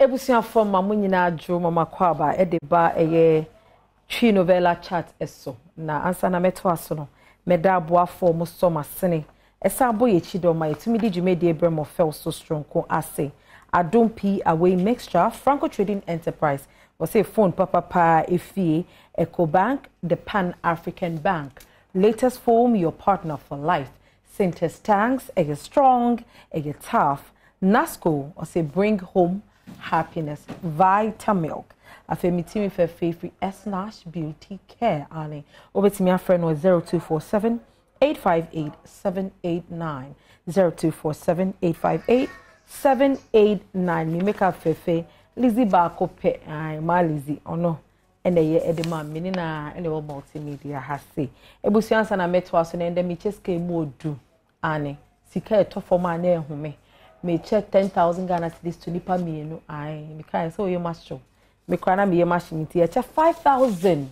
ebusia form mamu nyina adwo mama kwaba e de ba eye twi novella chat eso na ansa na meto aso no meda aboafo mo so masene esa aboye chidoma etumi di djumede ebremo fell so strong ko ase adom p away mixture franco trading enterprise was a phone papa pa efi Eco Bank, the Pan African Bank latest form your partner for life Centers Tanks, a strong, a tough. Nasco, or say bring home happiness. Vita Milk. Afe miti mi fe free S Nash Beauty Care. Ali. Over to my friend was 0247 858 789. 0247 858 789. Mi make a fefe. Lizzie Barker pe. Ay, ma Lizzie. Oh no. Ene ye edema minina ene wo multimedia hase ebusu ansa na meto aso na ende mi cheske mu odu ane sika etofo ma na ehume me che 10,000 Ghana cedis to nipa mienu ai me kai so ye macho me kwa na me ye macho mi ti e che 5,000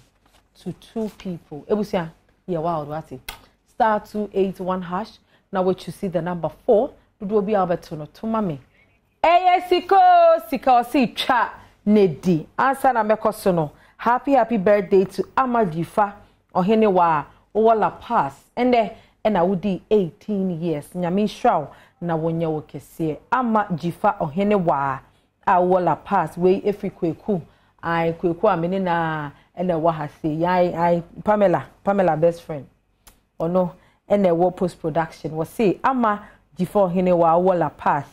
to two people ebusu an ye wild wati *281# now what you see the number 4 do obi alberto no to mame eye sika o si twa nedi ansa na mekoso no Happy birthday to Amma Adjifa Ohenewaa Ola Pass. And then, and I would be 18 years. Nyami Shaw, na wonya wokese. Amma Adjifa Ohenewaa Ola Pass. We every Kweku. I Kweku Aminina and a Wahasi. I Pamela best friend. Oh no, and a war post production. Was say Amma Adjifa Ohenewaa Ola Pass.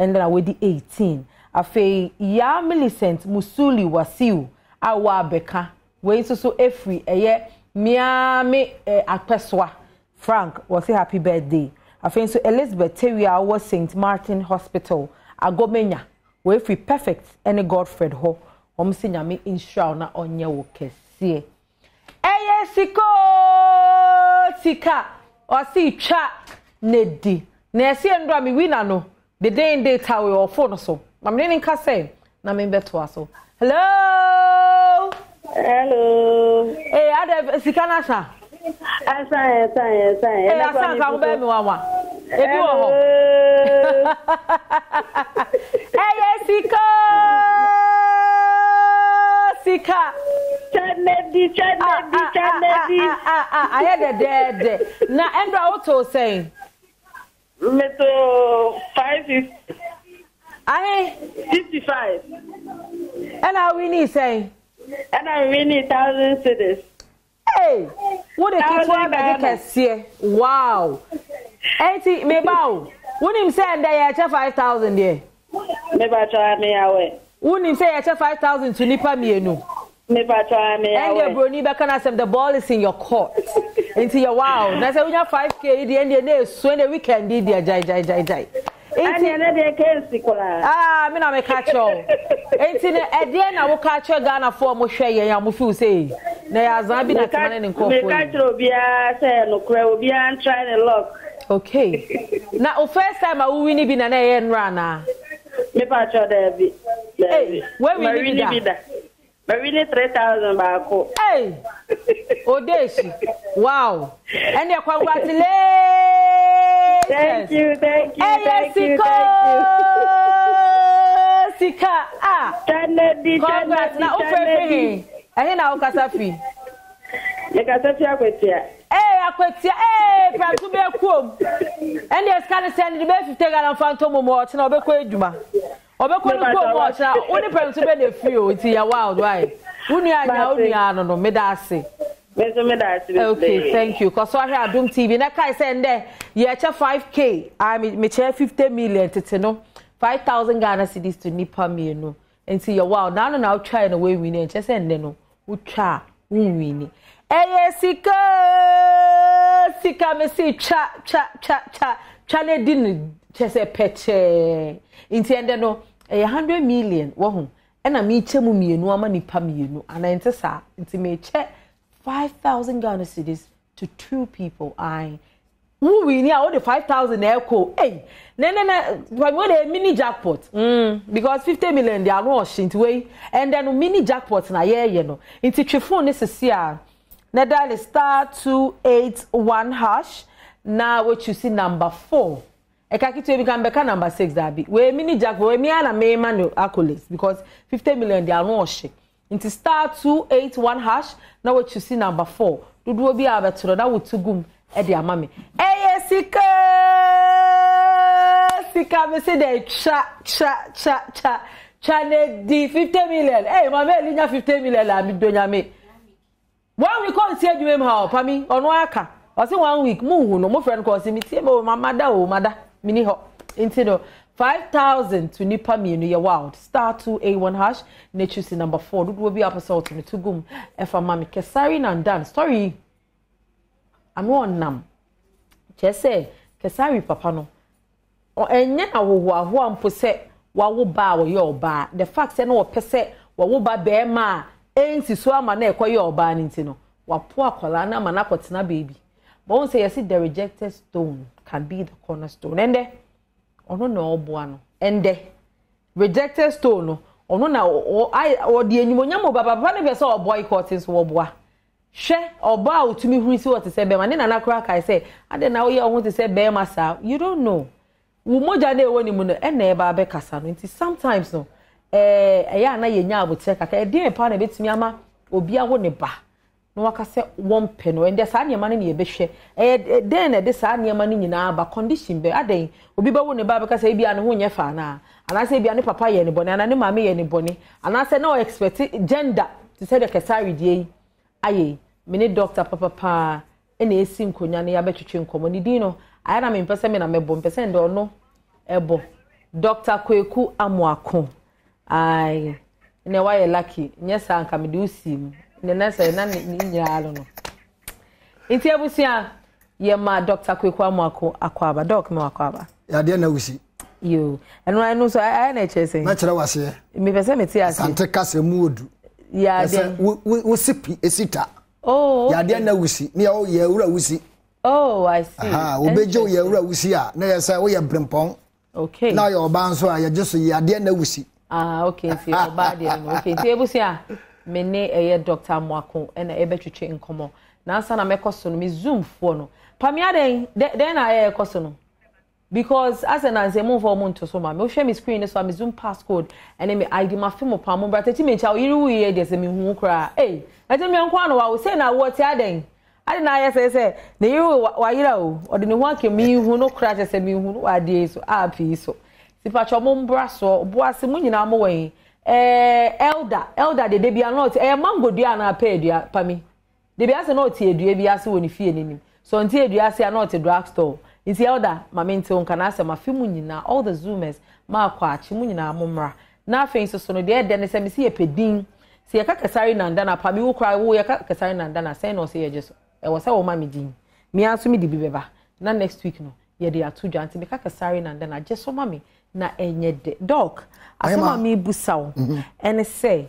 And then I would be 18. Afe ya Millicent Musuli Wasiu. Awa beka we so every eye Miami akpeswa Frank was say happy birthday afen so Elizabeth Teria was St. Martin Hospital agomenya we free perfect any Godfred ho om se nyame insure na onye wo kese eye siko sika o si twa nedi na ese ndo ami wina no the day and date how we or phone so mamneni ka say na me beto aso Hello. Hey, ada sikana sa. Asa. Hey, asa ka o be mi wa wa. Ebi wo ho. Hey, Sika. Chanedi. I had a dead. Na endo auto saying. Meto 5 is. Aye. 55. And how we need say. And I win 1,000 cities. Hey, what a kid can see. Wow. Auntie, me bow. Wouldn't him say that you have 5,000 there? Never try me away. Wouldn't him say you have 5,000 to Nipa Mienu? Never try me away. And your brony back and ask them the ball is in your court. Into your wow. That's when you have 5K at the end of the day, so when the weekend did their jai. Ah, me na me catch you. Enti na ede na wo catch Ghana for mo hwe ye ya mo fi say. Na ya zan bi na tmane ne nkofo. Me catch obi a say no kra obi a try the luck. Okay. Na first time I win bi na ye nra na. Me catch there bi. Hey, where we be da? But we need 3,000 back. Hey, Odeshi! Wow! And your congratulations! Thank you. Hey, thank you. Sika, congrats! Now, Oferemi, and now Kasafi. The Kasafi Akwetia. Hey, Akwetia! Hey, Prantu Bekum. And the scanner send the best 50 gallon phantom more. It's not Bekwejuma. Watch now. Only friends to be the few. It's your wild, right? No, Medassi. Okay, thank you. Because I have Doom TV. Now, I send there. You 5K. I mean, 50 million to know 5,000 Ghana cities to Nipa me, no. And see your wild. Now, try and away winning. Just send no. Ucha, winning. Hey, Sika, me see, chat. Chale didn't just a peche. Intended no, 100 million. Wahoo. And I meet you, me, no money, pam, you know, and I enter, sir, intimate 5,000 Ghana cities to two people. I woo, we need all the 5,000 echo. Hey, then, what a mini jackpot. Because 50 million they are washed into way, and then mini jackpots, na yeah, you know, into your phone is a CR. Nadal is *281#. Now what you see number 4 Ekakitu Bikambeka number 6 Dabi. We mini jack we miana me manu accolades because 50 million they are no shit. Into *281# now what you see number 4. Do do be a better that would tugum at their mammy. Hey Sika Sika me say they cha Channel D 50 million. Hey, my man, 50 million. I'm doing me. 1 week on see you how, Pammy, on Waka. I say 1 week, moo, no more friend calls me, Timo, Mamada, Mini Hop, Intido, 5,000 to Nippa me in your wild. *281#, nature number 4. It will be up assault in the Tugum, Efa Mammy, Kesarin and Dan. Story. I'm one nam. Chese, Kesari, Papano. Or any hour, 1%. Wawo ba wo yo ba the fact no pese wawo ba be ma enti so ama na ekwa yo ba nti no wapo akola na ma na kwotena baby but won say yes the rejected stone can be the cornerstone ende ono na obo ano ende rejected stone ono na o de anyimonya mo baba baba na be so boycott so oboa she oba otumi huru si what say be ma ne na na kra kai say ade na wo ye ohun say be ma sa you don't know. Umoja ne woni mu no ene ba be kasa no nti sometimes no eya na ye nya abote kaka e dey pa na betumi ama obi awo ne ba no wakase won pe no ende sa niam ne ye behwe e den e de sa niam ne nyina ba condition be aden obi ba wo ne ba be kasa e bia ne ho nye fa na ana se bia ne papa ye ne bone ana ne mama ye ne bone ana se na o expect gender to say the kesari die aye me ne doctor papa pa ene esi nkonya ne ya betwetwe nkomo ne din no I am in person and a bomb percent or no ebo. Doctor Kweku Amoako. I know why lucky. Yes, I can do sim. The next I don't know. It's here, Yema, Doctor Kweku Amoako, Aquaba, Doc Moaquaba. I didn't know you. And when I know so, I NHS. Natural was here. Me percent yes, and take us a mood. Yeah, we sip a sitter. Oh, I didn't know we see. Me, oh, yeah, we see. Oh, I see. Aha, obejo ye wura wusi a na ye say wo ye brempon. Okay. Na ye oba nso a ye just ye ade na wusi. Ah, okay, see oba de no. Okay, see ebusi a me ne eye Doctor Amoako e na e betwetwe nkomo. Na ansa na me koso no me zoom fo no. Pamia den na e koso no. Because as an ansem for month so ma me hwe me screen so me zoom passcode and me ID ma femo pa mo brata ti me cha o yiri wi e de se me hu kra. Eh, e ti me nko na wa wo se na wo ti aden. I didn't know say the you or the one can me who no crash and me who ideas so happy so. Sipachomum brasso, boasimun amway. Elder, they be a not a mango diana paid ya, Pammy. They be as a note here, do be as when you fear him. So until you are not a drugstore. It's the elder, my main tone can answer my femunina, all the zoomers, marqua, chimunina, mumra. Nothing so soon, dear Dennis, and see a pedin. See a cacasarin and dana, Pammy will cry, oh, a cacasarin and dana, say no, say just. I was our mammy Jean. Me answer me the beba. Now next week, no. Ye they are too giant to make a sarin and then I just saw mammy. Na and yet, dog. I saw mammy bussow. And I say,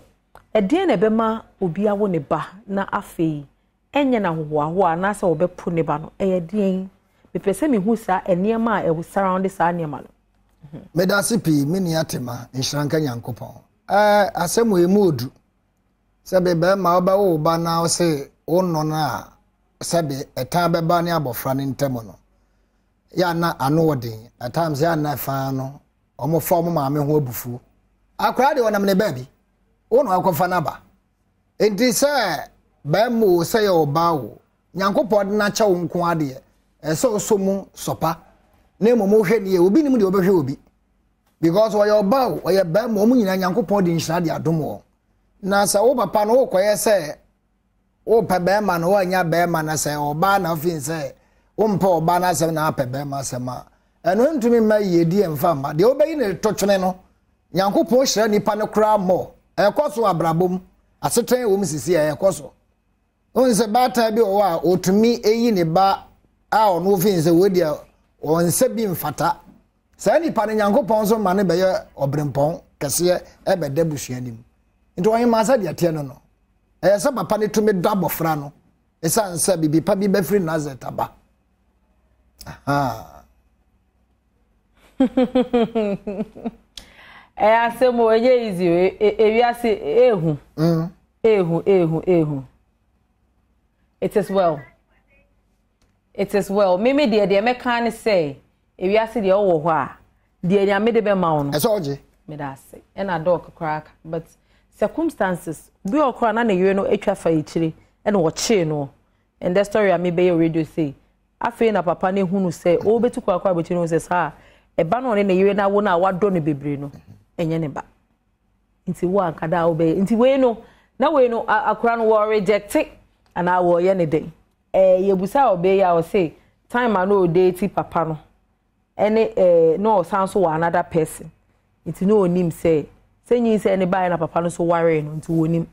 a dear bema will be a wone ba, na a fee. And yana wa, and I saw be punebano, a dean. The person who sa, and near my, I will surround this animal. Medasipi, miniatima, and shranka yankopon. I say, we mood. Sabbe, ma bao, ba now say, oh no. Sabi a time be bani abo franin temono. Ya na anodin. At times ya na fano. Omo form maame ho abufu. Akra de wona me baby. Ono akofa na ba. Enti se ba mu se ye oba wo. Nyankopod na cha wo nko ade. Ese osomu sopa. Na momo hwe ne obi nim de obehwe obi. Because wo ye oba wo ye ba mu nyina nyankopod din hira de adomo. Na sa wo papa no wo koye se O pebema no anya bema na se oba na ofin se o mpo oba na se na pebema sema eno ntumi ma yedi emfa ma de obeyi ne totwene no nyankopon hira nipa ne kra mo ekoso abrabom aseten wo misisi ekoso on se bata bi o a otumi eyi ne ba a ono ofin se we dia on se bi mfata se nipa ne nyankopon so ma ne be obrempon kese e be da busuanim nto won ma sa de ate no no esa papa ne to me dabo fra no esa nsa bibi pa bi be free Nazareth aba aha asemo ye izi ewi ase ehu ehu it is well mimi dear me can say If you ask the old war, the I made a mound. As all and a dog crack, but circumstances we all cry none you know HFA and watch no. And that story I may be a radio say. I feel na papa ne hunu say, oh, betu kwa kwa between us ha. A ban on any year now, what don't be brino, and yeneba. Into one cada obey, into way no, now we know a crown war rejected, and I will any day. A yebusa obey, I will say, time I know deity papano. Any no sounds so another person. It's no name say, saying you say anybody and a papano so worrying unto him.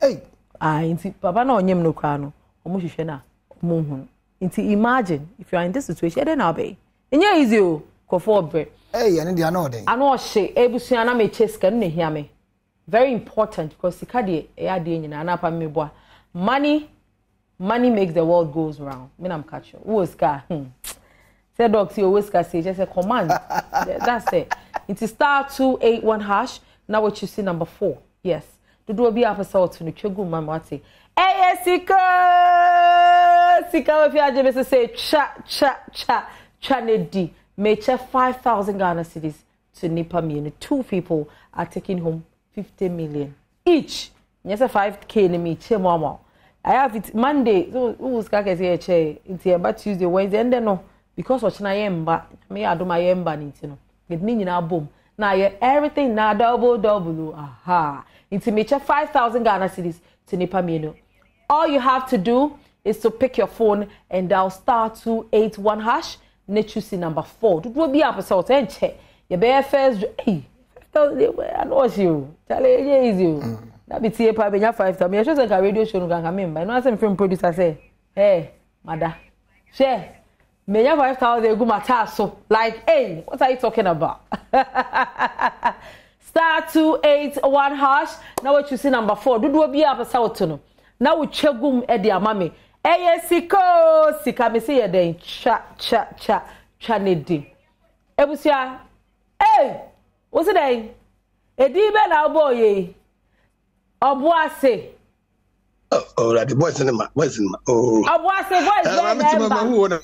Hey, I into papa no name no crano, or mushena, moon. Into imagine if you are in this situation, then I'll be. And yeah, is you. Hey, and they are not. I know she able to make chess can hear me. Very important because the cardi air ding and up me boy. Money makes the world goes round. Me am catch you. Who is car? Said doctor, you always say just a command. That's it. It's *281#. Now what you see number 4. Yes. To do a be up a salt to the chugu mamati. Hey, Sika! Sika, if you are just say cha D. Major 5,000 Ghana cedis to Nipa Mini. 2 people are taking home 50 million each. Yes, a 5K in me, che mama. I have it Monday. So who's got a chair? It's about Tuesday, Wednesday, and then no, because what I am, but me, I do my own banning, you know. It means now boom. Now everything now double. Aha. It's a major 5,000 Ghana cedis to Nipa Mini. All you have to do is to pick your phone and dial *281#. Nature number 4. To be up a sort and check your bare first. Hey, I know you. Tell is you. That be tea pipe and 5 times. I just like a radio show. I mean, by no film producer say, hey, mother, share me 5,000 go my tasso. Like, hey, what are you talking about? *281#. Now what you see number 4. Do be up a sort. Now we check gum at their mommy. Hey, Siko, Sika, me see you cha nedi. Ebusia, hey, what's it day? Edi ben aboye, obuase. Oh, that boy's in my voice. Oh, obuase, voice. I'm that voice.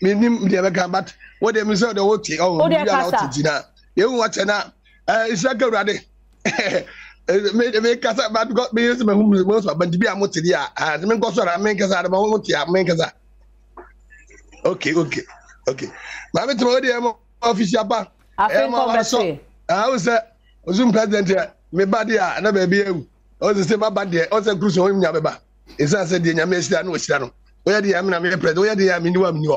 Meaning the American, but what they missouri the OT or the Altina. You watch an it's like a radi. Make us up, but got me as my home is most, but to be a motidia. As men go so I make us out of my own tea, I make us up. Okay. Mammy told the official bar. I was a Zoom president, me badia, and I be all the same badia, all the cruise home Yabba. It's as a dinner, Mr. Nostrano. Where the am in president, where the am in New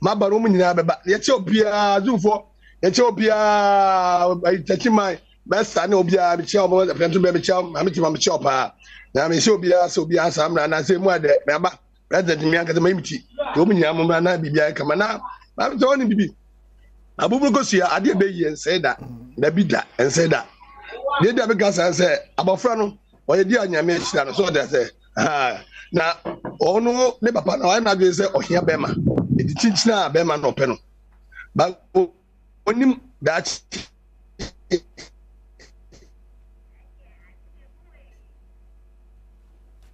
my baroom in Abba, Ethiopia, Zufo, Ethiopia, by touching my best, I know Bia, Michel, the Phantom Baby Chum, Amitima Chopper. Now, Missobia, Sobia, Sam, and I say, what the member, President Mianca, the Mimchi, Dominam, and I be Kamana. I'm telling you, Abu Gosia, I did be and say that, Nabida, and say that. Did that because I said, Abofrano, or a dear Yamish, so that say, ah. Now, oh no, never papa, I'm not going to say, oh, here, Bema. It teaches now, Bema, no penal. But when him that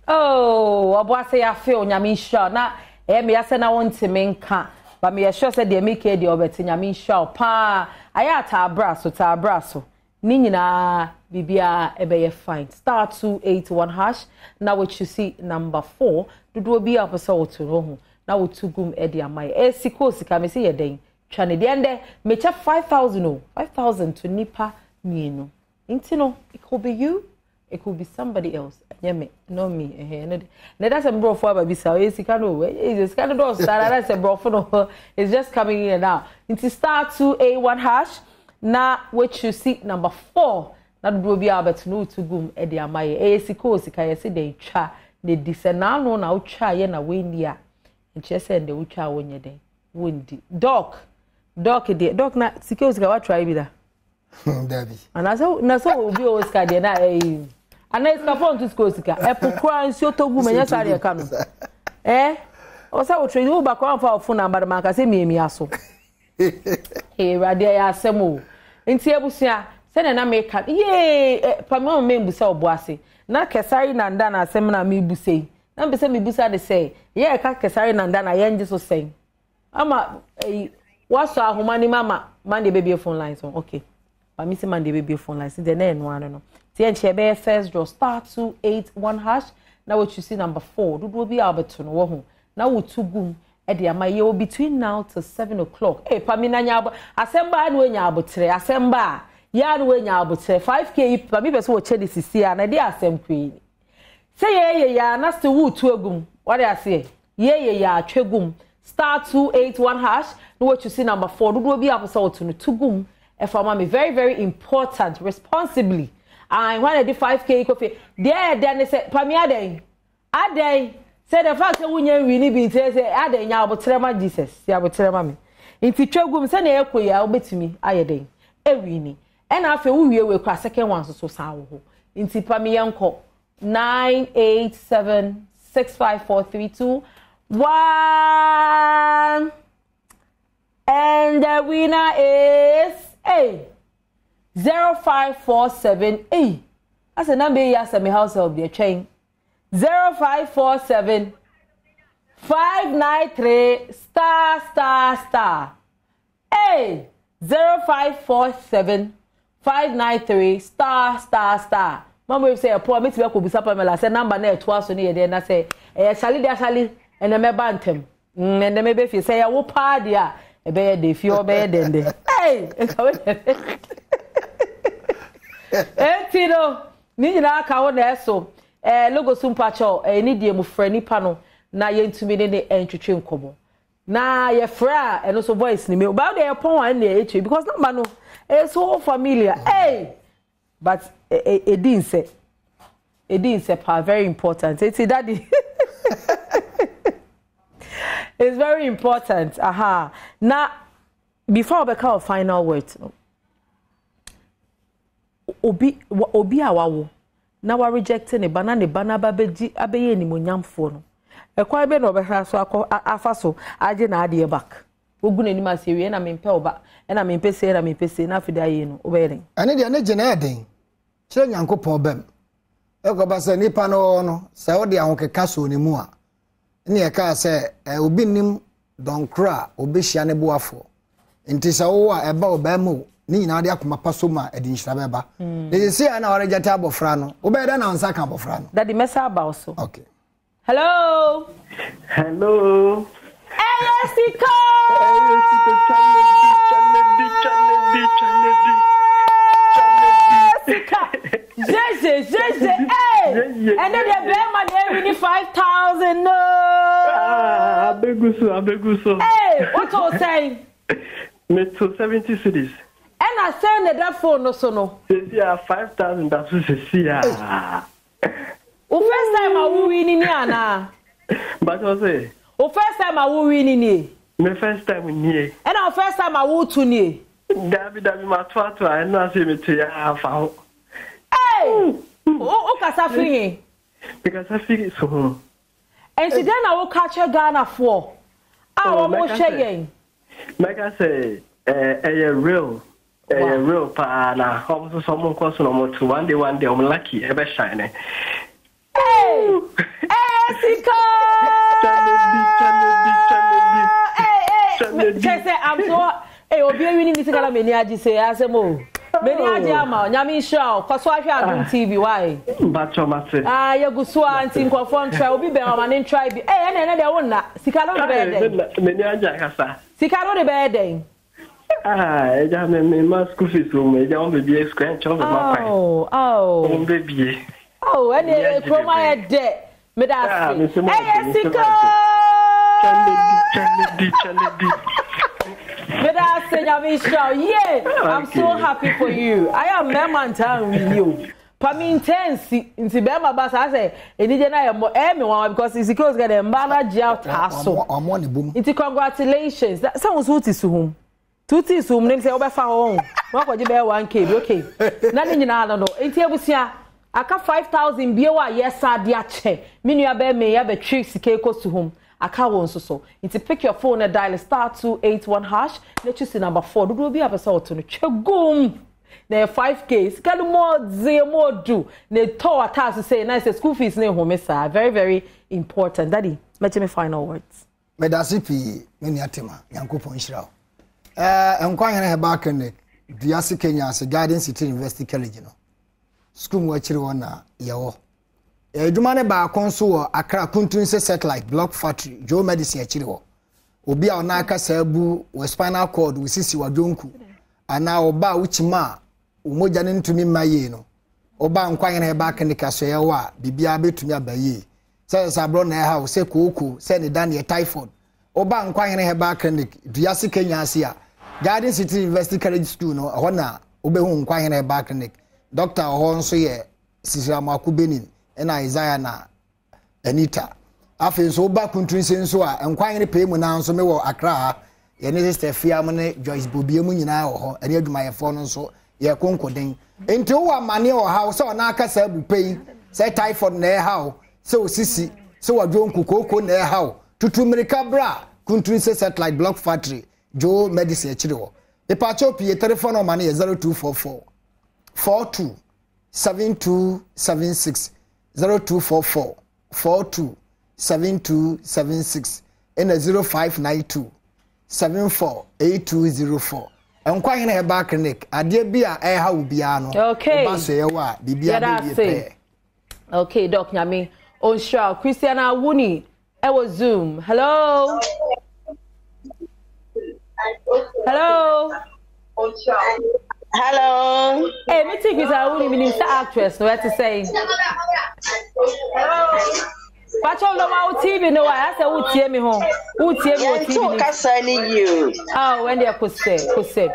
oh, I was say, I feel Yamisha. Now, Emmy, I said, I want to make can, but me, I sure said, they make it the Obertin Yamisha. Pa, I had Tabrasso. Nina Bibia Ebeye fine. *281#. Now what you see number 4. Do be up a soul to Rohu. Now we took gum Edia my Esiko Sika me see a day. Chani the end mecha 5,000 no 5,000 to Nipa Nino. Intino, it could be you, it could be somebody else. Yeme, no me that's a bro for Babisa Esika no it's kind of door that's a bro for no it's just coming in and out. Into *281#. Na what you see number 4 na do be abet no to gum e de amaye e siko sika ye se den twa de disena no na utwa ye na we ndia nche se de utwa wonye den wondi doc de doc na siko sika wa try bi da dabi na so obi o sika de na e ana sika phone to siko sika e pokra nsio to gum enya sare ka no o sa o trade wo ba kwa fa phone number ma ka se miemi aso e radia ya semo. Inti ebusia Sene na meka yee pamo me busa oboase na kesari na nda na asem na me busei na be se me busa de say ye ka kesari na nda na ye nje so say ama waso ahomani mama man dey baby phone line so okay pa mi se man dey baby phone line see the na no ano no ti enche be first draw *281# now what you see number 4 do do bi abeto no wo ho na wo tugum e dey ama ye between now to 7 o'clock e pa mi na nya asemba na nya abotre asemba Yan when ya but 5K permit so check this see and they are same queen. Say ye ya nasty woo to a gum. What I say? Ye ya chegum. *281#. No what you see number 4. Do will be up so to gum. If I mammy very important responsibly. And when I did 5K coffee. There then they said Pamia Ade said the fact that when you really be say Ade ya but trema Jesus. Ya but trema me. If you chegum send a echo ya obet me aye day. Ewini. And after we will cross second one so sour. In Tipamianco 987-65432. One and the winner is A 0547E. That's a number you ask me house of the chain 0547-593*****. A 0547-593*****. Mama will say a poor meet could be supplemental. I said number near twice on here, then I say, Sally, and a me bantam. And then maybe if you say I will party a bed if you're bed and then hey, Tino, Nina Kawaneso, a logo soon patcho, a nidium friendly panel, na ye to me the entry train combo. Na your fra and also voice ni me about the upon the because no man it's so familiar. Hey, but it didn't say very important. It's daddy. It's very important. Aha. Now before we call final words, Obi awawo. Now we rejecting a banana babeji abeye ni monyam phone. A quite bed over her so I faso, I didn't idea back. Wogun any mass here, and I'm in Pelba, and I'm in Pesce, and I'm in Pesce, and I feel dying, obeying. And it is an adding. Shall Uncle Pobem? Elgobasa Nipano, Saudi Uncle Castle Nimua. Near car say, I will be nim, don't cry, or be shiny boafo. In Tisawa, about Bamu, Nina Diacuma Pasuma, and in Shabeba. They say an orange table frano, obey an answer camp of frano. That the mess about so. Okay. Hello. Hello. Elesico. Elesico Chanedi. Jesse. Hey. And then the man there with 5,000. No. Ah, abeguso. Hey, what you saying? Me to 70 cities. And I send that phone no so no. See 5,000 that's see. O first time I will win in Yana. But I say, O first time I will win in my first time in ye. And our first time I will to ye. David, my twat, I not see me to your half out. Hey! Oh, Cassafini. Because I feel it so. And then I will catch a Ghana for. I will go shaking. Like I say, a real pana. Also, someone calls no to one day, I'm lucky, ever shining. Hey, Sico! Hey, I'm so. Hey, Obi, we need to get many ads. Say, I say more. Many ads, Yama. Nyami show. Kaswa show TV. Why? Bachomase. Ah, you go so anti confirm try. Obi, be our name try. Hey, ene de wona. Sikalo de bede. Many ads, Kasa. Sikalo de bede. Ah, eja me masku fisu me. Eja on baby square. Oh, baby. Oh, and they from my debt, Madame. Hey, Sico! I'm so happy for you. I am Memantan with you. Pammy intense in Sibama Bass, I say, and didn't I am everyone because it's because get a manager out. I'm on the boom. It's congratulations. That sounds what is whom. Tutti soon names over for home. What would you bear 1K? Okay. Nothing in Alano. It's here with ya. I got 5,000 BOA, yes, sir, dear chair. Minya bear may have a trick, Sikeko to whom I can't want so. It's a pick your phone and dial *281#. Let you see number 4. Do be episode to the chugum. na 5K sika no mo ze mo do na tow atas say na say school fees na home sir very, very important. Daddy, let me final words. Me da sipi me ni atema yankopon hira enkwan hena heba clinic diase Kenya se Garden City University College no school mu akiri wona yewo edwuma ne ba konso wo Accra Kuntun se satellite block factory Joe Medicine akiri wo obi a ona aka sabu we spinal cord we sisi wadonku ana oba uchima umoja ne ntumi maye no oba nkwan hena heba clinic aso yewo a bibia betumi abaye se sabro na ha wo se koko se ne Daniel typhoid oba nkwan hena heba clinic diase Kenya ase a Garden City University College School no hona obehu nkwan hena heba clinic Doctor Honso ye Sisira Makubenin na Isaiah na Anita afenso oba kuntunse nso a nkwan ne pay mu na nso me wo Accra ye ne sister fia mu ne Joyce Bobie mu nyina wo ho ene adwumayefo no nso ye konkoden enti wo amane wo ha wo se ona aka sa bu pay se typhoid na ha wo se osisi se wadwo nkokoko na ha wo tutu mirika bra kuntunse satellite block factory Joe Medicine chiri wo e pa chopie telephone amane ye 0244 427276 0244 427276 and a 0592 748204. And quite in a back clinic. I dear beer, I have piano. Okay, okay, Doc Yami. Oh, sure, Christiana Wuni. I was Zoom. Hello, hello, hello. Hey, me think it's our only minister actress. No, what to say? Hello. But all over TV, no, I said, who tear me home? Who tear me TV? You. Oh, when they could say.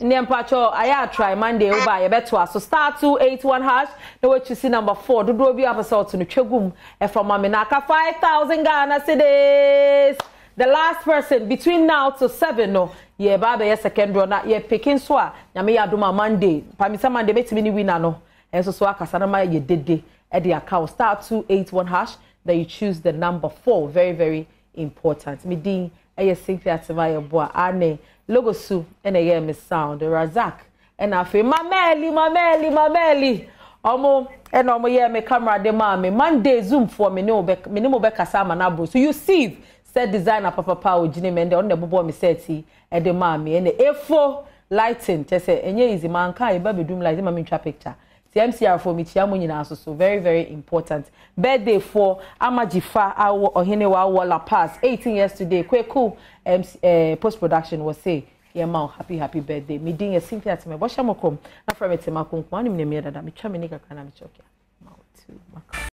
Name patrol, I try Monday over your bet to us. So start 281#. No, what you see number 4. Do do be episode to the chugum. And from Maminaka 5,000 Ghana cedis. The last person between now to 7 no ye baba ye second runner ye picking soa na me ya do ma Monday pamisa Monday betimi ni winner no enso so akasa na ma ye dede e dey account *281#, that you choose the number 4. Very, very important. Me din e ye Cynthia Timaye boa ane logo su ene ye me sound Razak and afi mameli omo and omo ye me camera de ma me Monday Zoom for me no be me no be kasa ma na bro. So you see designer papa ojine mende on the bobo mi seti e de maami ene efo lighting tese enye izi manka e ba bedum light ma mintwa picture tmcr for mi tia mo nyina so very, very important. Birthday for Amma Adjifa Ohenewaa Walla pass 18 years today. Kweku post production was say yeah ma happy birthday. Me din e Cynthia Timaye boshamo kom na from Timaye konko anim ne me dada me twa me nika kana me chokia.